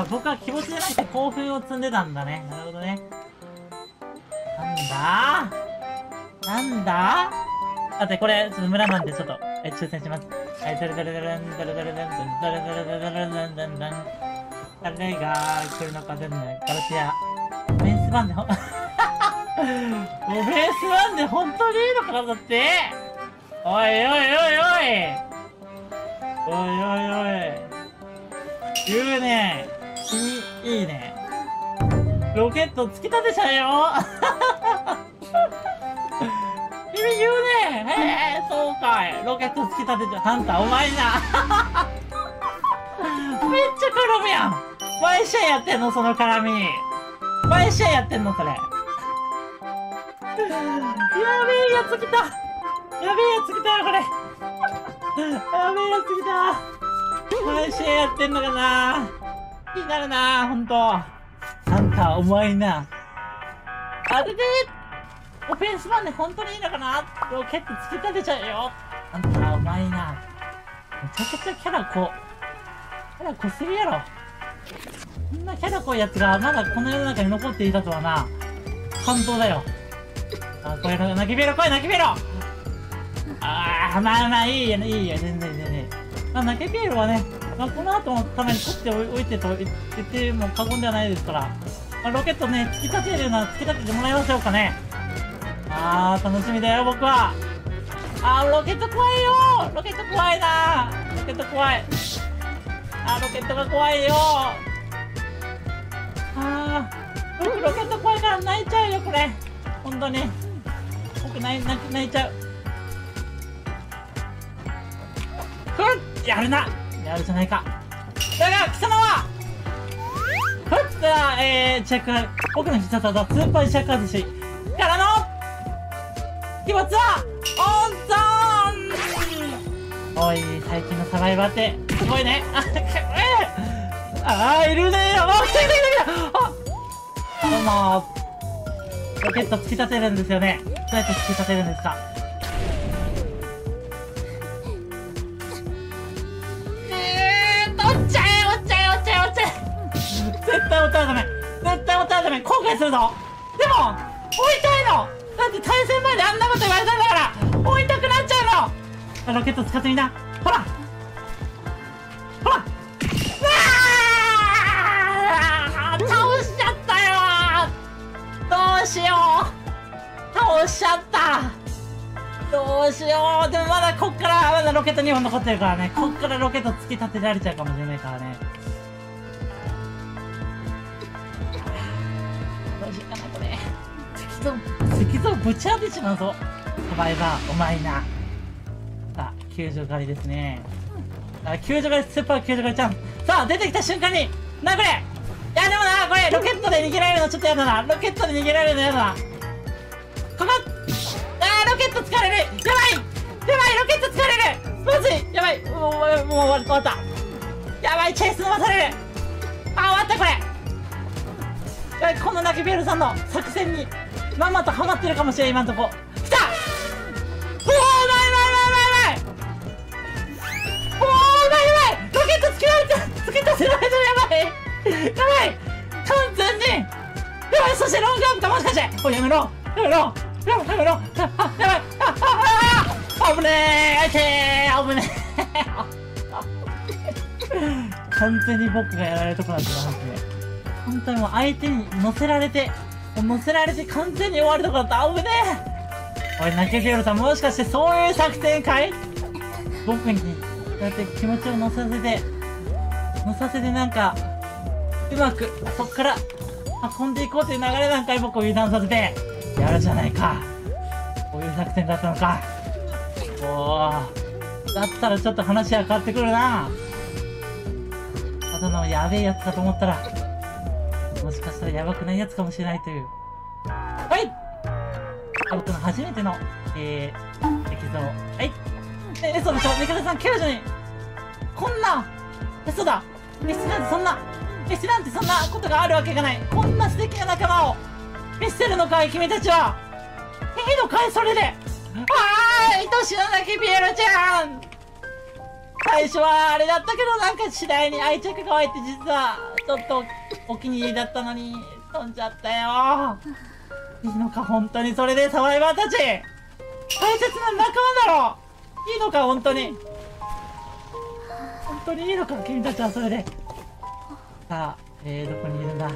か、僕は気持ちじゃなくて興奮を積んでたんだね。なるほどね。なんだだってこれ、ちょっと村なんでちょっと、抽選します。はい、誰が来るのか全然、ガラシア。オフェンスワンで、オフェンスワンで本当にいいのかなだって。おいおいおいおい。おいおいおい。言うねー、君いいね。ロケット突き立てちゃうよ。君言うね。へえ、そうかい。ロケット突き立てちゃう。ハンターお前な。めっちゃ絡むやん。毎試合やってんのその絡み。毎試合やってんのそれ。やべえやつ来た。やべえやつ来たよこれ。やべえやつ来た。毎試合やってんのかなぁ。気になるなぁ、ほんと。あんた、お前な。当ててオフェンスマンで本当にいいのかなロケット突き立てちゃうよ。あんた、お前な。めちゃくちゃキャラ濃すぎやろ。こんなキャラ濃いやつがまだこの世の中に残っていたとはな。感動だよ。あ、これ、泣きべろ、これ、泣きべろ。あー、まあ、いいよね、いいよ、全然。まあ、ナケピエロはね、まあ、この後もたまに取っておいてと言っても過言ではないですから、まあ、ロケットね、突き立てるなら突き立ててもらいましょうかね。あー、楽しみだよ、僕は。あー、ロケット怖いよー。ロケット怖いなー。ロケット怖い。あー、ロケットが怖いよー。あー、僕ロケット怖いから泣いちゃうよ、これ。ほんとに。僕泣いちゃう。やるなやるじゃないか。だが貴様はふっとチェック僕の必殺技スーパー石崩しからの気持ちは温存。おい最近のサバイバーってすごいね。ああいるね。あっ来た来た来た。どうもロケット突き立てるんですよね。どうやって突き立てるんですか。絶対おったらダメ。後悔するぞ。でも追いたいのだって対戦前であんなこと言われたんだから追いたくなっちゃうの。ロケット使ってみな。ほらうわー倒しちゃったよ。どうしよう倒しちゃった。どうしよう。でもまだこっからまだロケット2本残ってるからね。こっからロケット突き立てられちゃうかもしれないからね。石像ぶち当てちまうぞサバイバーお前な。さあ救助狩りですね。あ救助狩りスーパー救助狩りちゃん。さあ出てきた瞬間になこれ。いやでもなこれロケットで逃げられるのちょっとやだな。ロケットで逃げられるのやだな。ここあロケット疲れる。やばいロケット疲れる。まずいやばいもう終わった。やばいチェイス伸ばされる。あ終わったこれ。このナケピエロさんの作戦にまんまとハマってるかもしれん。今んとこ来た。おおないロケット突き立てられたやばい完全にやばい。そしてロングアームかもしかしておいやめろあぶねーあぶねー完全に僕がやられるとこなんてなってね。本当にもう相手に乗せられて完全に終わるとこだった。危ねえ。おいナケピエロさんもしかしてそういう作戦かい。僕にこうやって気持ちを乗させてなんかうまくそっから運んでいこうという流れなんかい。僕を油断させてやるじゃないか。こういう作戦だったのか。おおだったらちょっと話は変わってくるな。ただのやべえやつだと思ったらもしかしたらやばくないやつかもしれないという。はい僕の初めての液像。はい嘘でしょ三倉さん救助にこんな嘘だ。フェスなんてそんなことがあるわけがない。こんな素敵な仲間を見せるのかい君たちは。いいのかいそれで。ああ愛しのナケピエロちゃん。最初はあれだったけどなんか次第に愛着が湧いて実はちょっとお気に入りだったのに飛んじゃったよ。いいのか本当にそれでサバイバーたち、大切な仲間だろ。いいのか本当に、本当にいいのか君たちはそれで。さあ、どこにいるんだ。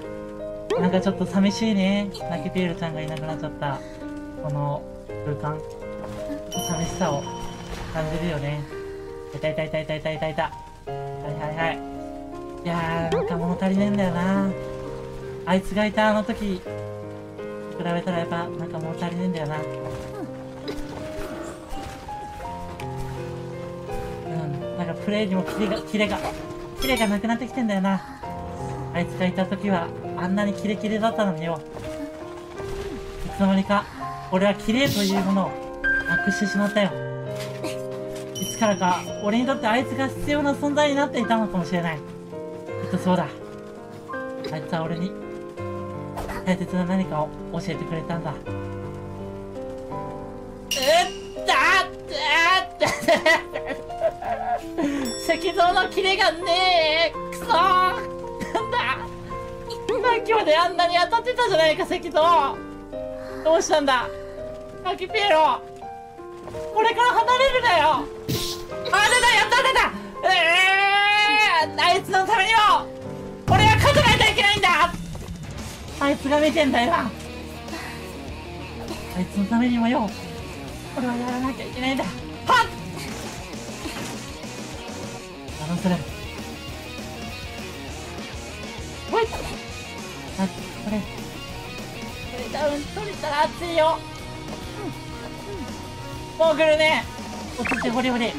なんかちょっと寂しいね、泣きピエロちゃんがいなくなっちゃったこの空間、寂しさを感じるよね。いたいたいたいたいたいたいた、はいはいはい。いやー、なんか物足りねえんだよな。あいつがいたあの時比べたらやっぱなんか物足りねえんだよな。なんかプレイにもキレがなくなってきてんだよな。あいつがいた時はあんなにキレキレだったのによ、いつの間にか俺はキレというものをなくしてしまったよ。いつからか俺にとってあいつが必要な存在になっていたのかもしれない。きっとそうだ、あいつは俺に大切な何かを教えてくれたんだ。石像のキレがねえ、くそー。なんだ、さっきまであんなに当たってたじゃないか石像、どうしたんだマキピエロ。これから離れるなよ。あれだ、やったれだ、あいつのためにも俺は勝たないといけないんだ。あいつが見てんだよ、あいつのためにもよ俺はやらなきゃいけないんだ。はっ、どうする。ほい、あ、これこれダウン取れたら熱いよ。もう来るね。お土ホリホリ、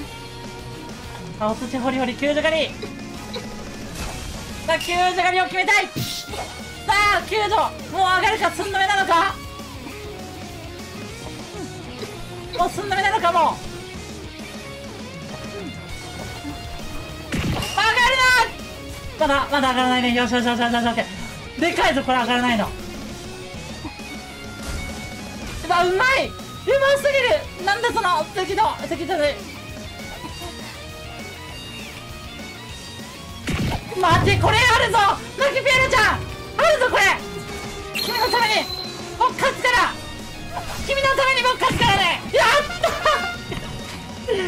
あ、お土ホリホリ、救助狩りさあ、救助狩りを決めたい。さあ救助、もう上がるか、すんのめなのか、もうすんのめなのか、もうまだまだ上がらないね。よしよしよしよしよしよし、でかいぞこれ、上がらないの。うわ、うまい、うますぎる。なんでその敵の敵じゃない、待て、これあるぞラッキーピエロちゃん、あるぞこれ。君のために僕勝つから、君のために僕勝つからね。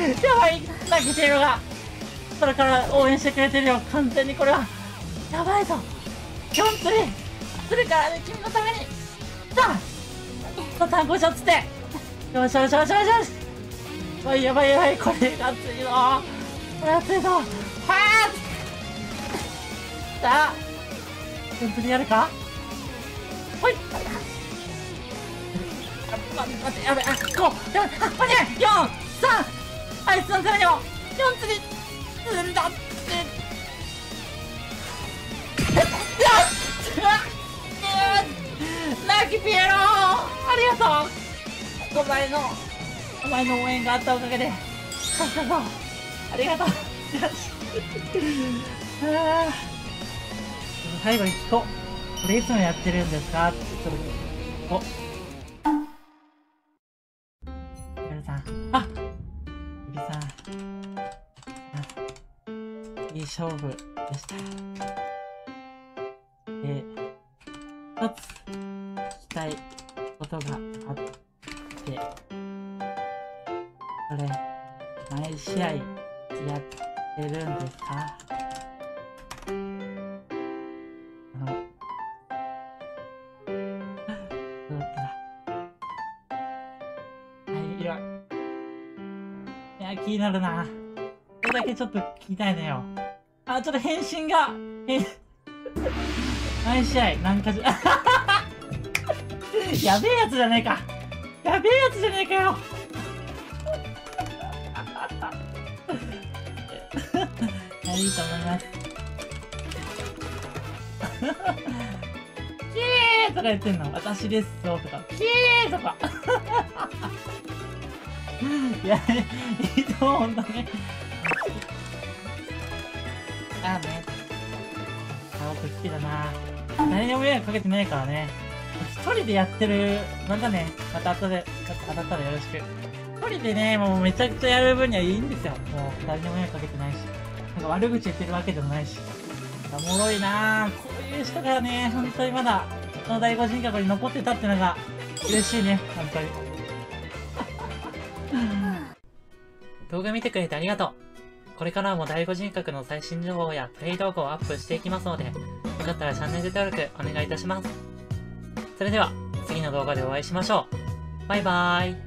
やった。やばい、ラッキーピエロが空から応援してくれてるよ。完全にこれはやばいぞ。キョン釣りするからね、君のために。さあボタン5ショッつって、よしよしよしよしよし、おい、やばいやばい、これ熱いぞ、これ熱いぞ。はーっ、さあキョン釣りやるか。ほい、あ、待って、やべ、あ、5、4、あ、待て、4、3、あいつのためにもキョン釣りんだって。ラッキーピエロ、ありがとう。お前の応援があったおかげで勝ったぞ。ありがとう。最後に聞こう、これいつもやってるんですかって聞こう。ピエロさん、あ、ゆりさん、いい勝負でした。で、一つ聞きたいことがあって、これ、毎試合やってるんですか？どうだったら。はい、いろいろ。いや、気になるな。これだけちょっと聞きたいのよ。あ、ちょっと返信が毎試合何かじゃやべえやつじゃねえか、やべえやつじゃねえかよ。いや、いいと思います。キエーとか言ってんの、私ですよとか、キエーとか。いや、いいと思うんだね。あーね、あ、僕好きだな。誰にも迷惑かけてないからね、一人でやってる。またね、また後で当たったらよろしく。一人でね、もうめちゃくちゃやる分にはいいんですよ。もう誰にも迷惑かけてないし、なんか悪口言ってるわけでもないし、おもろいなぁ。こういう人がね、本当にまだ、この第5人格に残ってたってのが、嬉しいね、本当に。動画見てくれてありがとう。これからも第5人格の最新情報やプレイ動画をアップしていきますので、よかったらチャンネル登録お願いいたします。それでは、次の動画でお会いしましょう。バイバーイ。